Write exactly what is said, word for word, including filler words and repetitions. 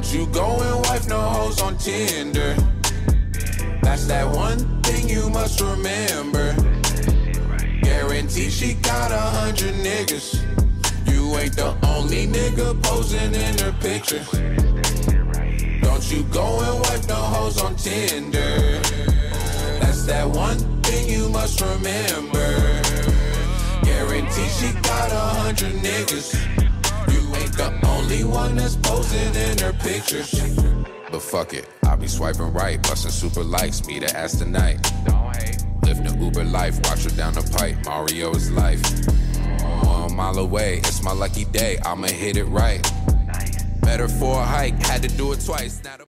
Don't you go and wife no hoes on Tinder. That's that one thing you must remember. Guarantee she got a hundred niggas. You ain't the only nigga posing in her picture. Don't you go and wife no hoes on Tinder. That's that one thing you must remember. Guarantee she got a hundred niggas. You ain't the only one that's posing in her pictures. But fuck it, I be swiping right, bustin' super likes, meet her ass tonight. Lift the Uber life, watch her down the pipe, Mario is life. One mile away, it's my lucky day, I'ma hit it right. Better for a hike, had to do it twice. Not a